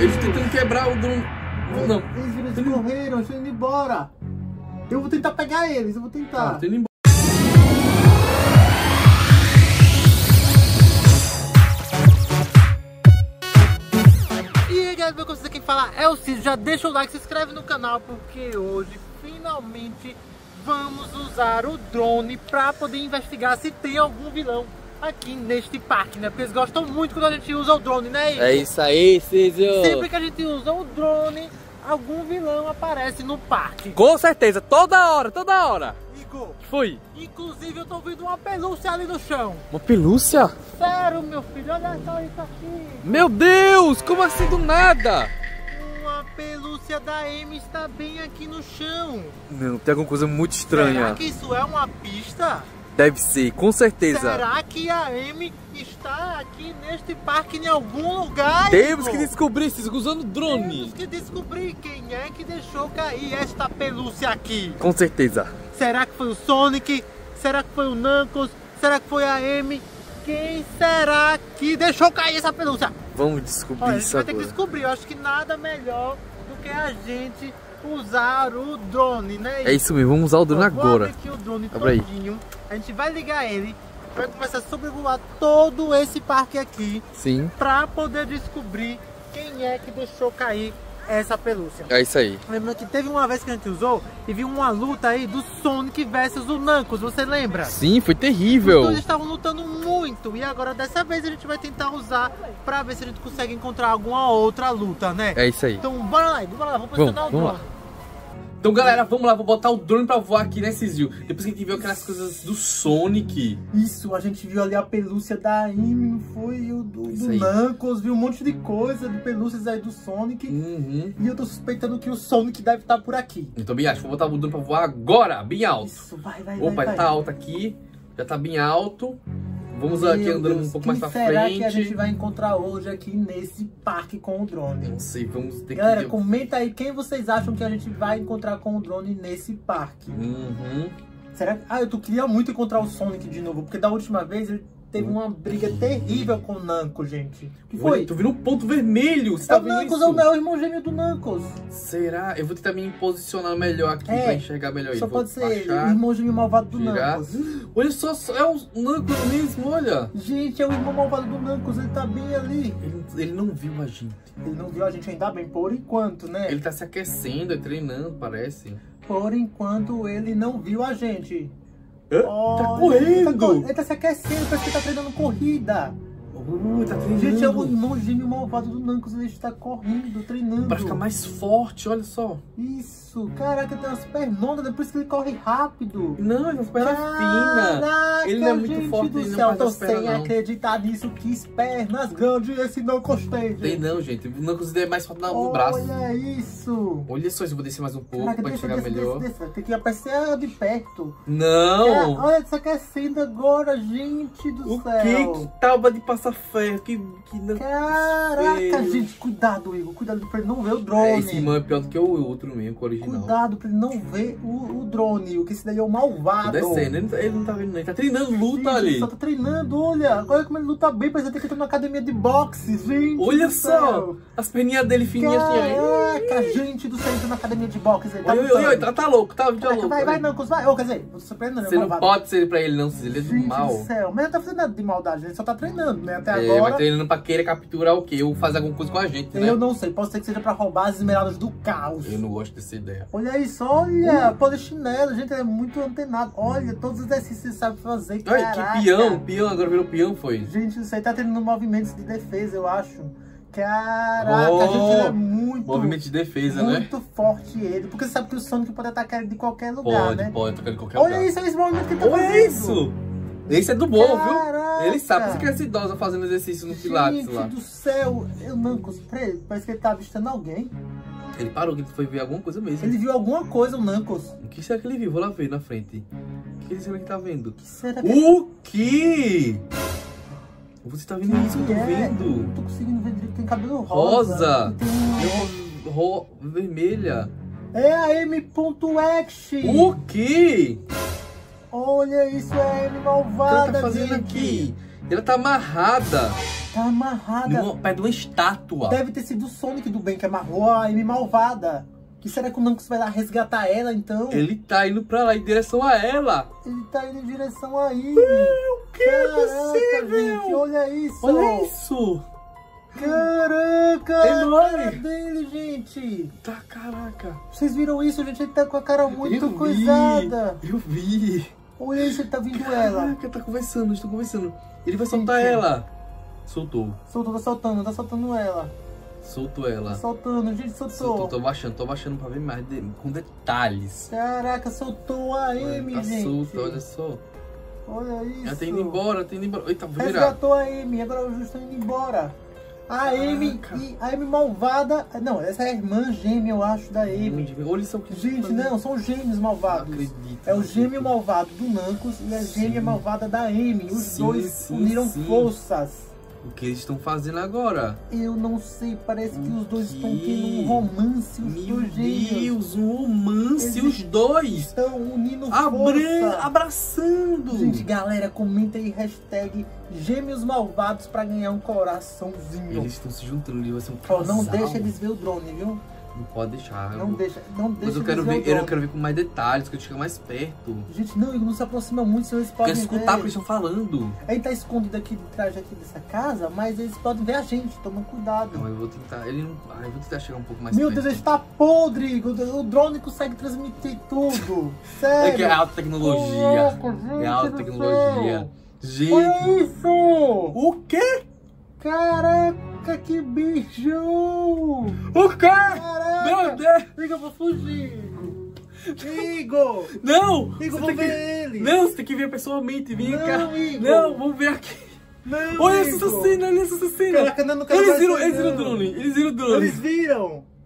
Eles tentando quebrar o drone. Não. Eles correram, eles estão indo embora. Eu vou tentar pegar eles, eu vou tentar. Ah, quem fala é o Cízio, já deixa o like, se inscreve no canal, porque hoje finalmente vamos usar o drone para poder investigar se tem algum vilão aqui neste parque, né? Porque eles gostam muito quando a gente usa o drone, né? Igor? É isso aí, Cízio! Sempre que a gente usa o drone, algum vilão aparece no parque. Com certeza, toda hora, toda hora! Igor, fui! Inclusive eu tô vendo uma pelúcia ali no chão. Uma pelúcia? Sério, meu filho, olha só isso aqui. Meu Deus, como assim do nada? Uma pelúcia da Amy está bem aqui no chão. Não, tem alguma coisa muito estranha. Será que isso é uma pista? Deve ser, com certeza. Será que a Amy está aqui neste parque em algum lugar? Temos que descobrir, usando drone. Temos que descobrir quem é que deixou cair esta pelúcia aqui. Com certeza. Será que foi o Sonic? Será que foi o Nankos? Será que foi a Amy? Quem será que deixou cair essa pelúcia? Vamos descobrir. Olha, isso agora. A gente vai ter que descobrir. Eu acho que nada melhor do que a gente usar o drone, né? É isso mesmo, vamos usar o drone agora. Aqui o drone todinho. A gente vai ligar ele, vai começar a sobrevoar todo esse parque aqui. Sim. Pra poder descobrir quem é que deixou cair essa pelúcia. É isso aí. Lembra que teve uma vez que a gente usou e viu uma luta aí do Sonic versus o Knuckles, você lembra? Sim, foi terrível. Então, eles estavam lutando muito e agora dessa vez a gente vai tentar usar pra ver se a gente consegue encontrar alguma outra luta, né? É isso aí. Então bora lá, vamos posicionar o drone. Então galera, vamos lá, vou botar o drone pra voar aqui, né, Cízio? Depois que a gente viu aquelas coisas do Sonic. Isso, a gente viu ali a pelúcia da Amy, não foi? Do Nankos, viu um monte de coisa, de pelúcias aí do Sonic. Uhum. E eu tô suspeitando que o Sonic deve estar por aqui. Eu também acho, vou botar o drone pra voar agora, bem alto. Isso, vai. Opa, vai. Tá alto aqui, já tá bem alto. Vamos aqui andando um pouco mais pra frente. Será que a gente vai encontrar hoje aqui nesse parque com o drone? Não sei, vamos ter que... Galera, comenta aí quem vocês acham que a gente vai encontrar com o drone nesse parque. Uhum. Será que... Ah, eu queria muito encontrar o Sonic de novo, porque da última vez ele teve uma briga terrível com o Nankos, gente. O que foi? Tô vendo um ponto vermelho, você tá vendo isso? É o Nankos, é o irmão gêmeo do Nankos. Será? Eu vou tentar me posicionar melhor aqui pra enxergar melhor ele. Só pode ser ele, o irmão gêmeo malvado do Nankos. Olha só, é o Nankos mesmo, olha. Gente, é o irmão malvado do Nankos, ele tá bem ali. Ele não viu a gente. Ele não viu a gente ainda bem, por enquanto, né? Ele tá se aquecendo, é treinando, parece. Por enquanto, ele não viu a gente. Tá correndo! Ele tá se aquecendo, parece que tá treinando corrida. Tá treinando. Gente, é o irmão gêmeo malvado do Nankos, ele está correndo, treinando. Pra ficar mais forte, olha só. Isso, caraca, tem umas pernonas, por isso que ele corre rápido. Não, ele é uma perna fina. Ele não é muito forte, do céu, não faz as pernas, sem acreditar nisso, que pernas grandes esse Nankos tem, gente. Tem não, gente, o Nankos é mais forte no braço. Olha isso. Olha só, eu vou descer mais um pouco, caraca, pra enxergar melhor. Tem que aparecer de perto. Não. Olha, ele se aquecendo agora, gente do céu. O que tava de passar ferro, que não... Caraca, gente, cuidado, Igor, cuidado pra ele não ver o drone. Esse irmão é pior do que o outro mesmo, o original. Cuidado pra ele não ver o drone, o que esse daí é o malvado. Descendo, ele não tá vendo, ele tá treinando luta ali. Ele só tá treinando, olha, olha como ele luta bem, parece até que tá numa academia de boxe, gente. Olha só, as perninhas dele fininhas. Caraca, gente do céu, ele tá na academia de boxe. Oi, tá louco, tá louco. Vai, Nankos, vai. Quer dizer, você não pode ser pra ele não, ele é do mal. Gente do céu, mas ele não tá fazendo nada de maldade, ele só tá treinando, né? Até agora. Vai treinando pra querer capturar o quê? Ou fazer alguma coisa com a gente, né? Eu não sei, pode ser que seja pra roubar as esmeraldas do caos. Eu não gosto dessa ideia. Olha isso, olha, polichinelo, gente, ele é muito antenado. Olha, todos os exercícios ele sabe fazer, caraca. Que peão, agora virou peão, foi. Gente, isso aí tá tendo movimentos de defesa, eu acho. Caraca, gente, ele é muito... Movimento de defesa, muito, né? Muito forte ele, porque você sabe que o Sonic pode atacar ele de qualquer lugar, né? Pode atacar ele de qualquer lugar. Olha isso, olha esse movimento que ele tá fazendo. Olha isso! Esse é do bom, viu? Ele sabe, você quer essa idosa fazendo exercício no Pilates lá. Gente do céu, eu não comprei, parece que ele tá avistando alguém. Ele parou, que ele foi ver alguma coisa mesmo. Ele viu alguma coisa, o Nankos. O que será que ele viu? Vou lá ver na frente. O que será que tá vendo? O que? Você tá vendo isso? Eu tô vendo. Não tô conseguindo ver direito, tem cabelo rosa. Tem vermelha. É a M.X. O que? Olha isso, é M malvada, o que ela tá fazendo aqui? Ela tá amarrada. Tá amarrada. Perto de uma estátua. Deve ter sido o Sonic do bem que amarrou a Amy malvada. E será que o Nankos vai lá resgatar ela, então? Ele tá indo pra lá, em direção a ela. Ele tá indo em direção a ele. O que é possível? Gente, olha isso. Olha isso. Caraca. É a cara dele, gente. Tá, caraca. Vocês viram isso, gente? Ele tá com a cara muito coisada. Eu vi. Olha isso, ele tá vindo ela. Caraca, tá conversando, estão conversando. Ele vai soltar ela. Soltou. Soltou, tá soltando ela. Soltou ela. Soltando, gente, soltou. Tô baixando pra ver mais com detalhes. Caraca, soltou a Amy, gente. Solta, olha só. Olha isso. Ela tá indo embora, Eita, vira. Resgatou a Amy, agora o Justo tá indo embora. A Amy, a Amy malvada. Não, essa é a irmã gêmea, eu acho, da Amy. Olha isso aqui. Gente, não, são gêmeos malvados. Não acredito. É o gêmeo malvado do Nankos e a gêmea malvada da Amy. Os dois uniram forças. O que eles estão fazendo agora? Eu não sei, parece que os dois estão tendo um romance, os dois gêmeos. Meu Deus, um romance, eles os dois estão unindo força. Abraçando. Gente, galera, comenta aí, hashtag gêmeos malvados pra ganhar um coraçãozinho. Eles estão se juntando, eles vão ser um casal. Não deixa eles ver o drone, viu? Não pode deixar. Não deixa, não deixa. Mas eu quero ver, com mais detalhes, que eu chego mais perto. Gente, não, ele não se aproxima muito, senão eles podem ver. Quero escutar o que eles estão falando. Ele tá escondido aqui, atrás dessa casa, mas eles podem ver a gente, toma cuidado. Não, eu vou tentar, eu vou tentar chegar um pouco mais perto. Meu Deus, ele tá podre, o drone consegue transmitir tudo. Sério. É que é alta tecnologia. É alta tecnologia. Gente. Olha isso. O quê? Caraca. Que bicho! O quê? Caraca, meu Deus! Igor, eu vou fugir! Igor! Não! Igor, vamos ver ele! Não, você tem que ver pessoalmente, vem cá! Igor. Não, vamos ver aqui! Não, olha essa cena, olha essa cena! Caraca, não quero mais saber! Eles viram o drone!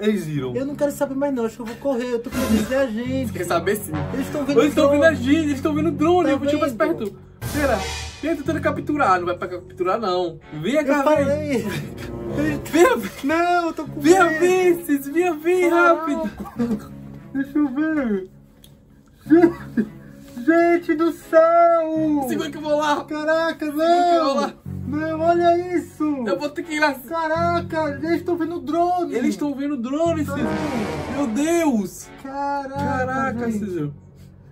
Eles viram! Eu não quero saber mais não, acho que eu vou correr, eu tô querendo ver a gente! Você quer saber sim? Eles estão vendo a gente, eles estão vendo o drone, tá eu vou chegar mais perto! Será? Vem tentando capturar, não vai pra capturar não. Vem cá, vem. Não, eu tô com medo. Vem rápido. Deixa eu ver. Gente do céu. Segura que eu vou lá. Caraca, não. Não, olha isso. Eu vou ter que ir lá. Caraca, eles estão vendo o drone. Eles estão vendo o drone, Cízio. Meu Deus. Caraca, Cízio.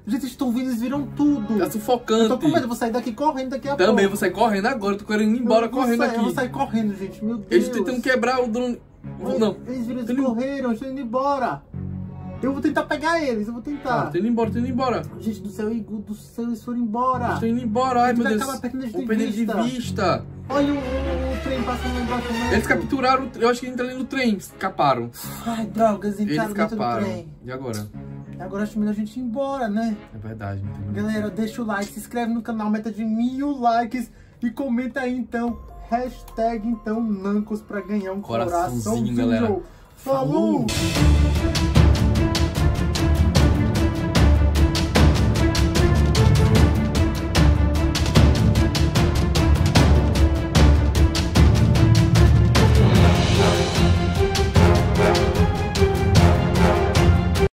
Gente, eles estão vindo, eles viram tudo. Tá sufocante. Eu tô com medo, eu vou sair daqui correndo daqui a pouco. Também vou sair correndo agora, eu tô querendo ir embora correndo aqui. Eu vou sair correndo, gente, meu Deus. Eles tentam quebrar o drone. Não. Eles viram, eles correram, eles estão indo embora. Eu vou tentar pegar eles, eu vou tentar. Tô indo embora, Gente do céu, eles foram embora. Eles estão indo embora, ai meu Deus. Vou perder de vista. Olha o trem passando embaixo. Eles capturaram, eu acho que entraram no trem, escaparam. Ai, drogas, entraram dentro do trem. E agora? Agora acho melhor a gente ir embora, né? É verdade. Galera, deixa o like, se inscreve no canal, meta de 1000 likes. E comenta aí, então, hashtag, então, Nankos pra ganhar um coraçãozinho. Falou!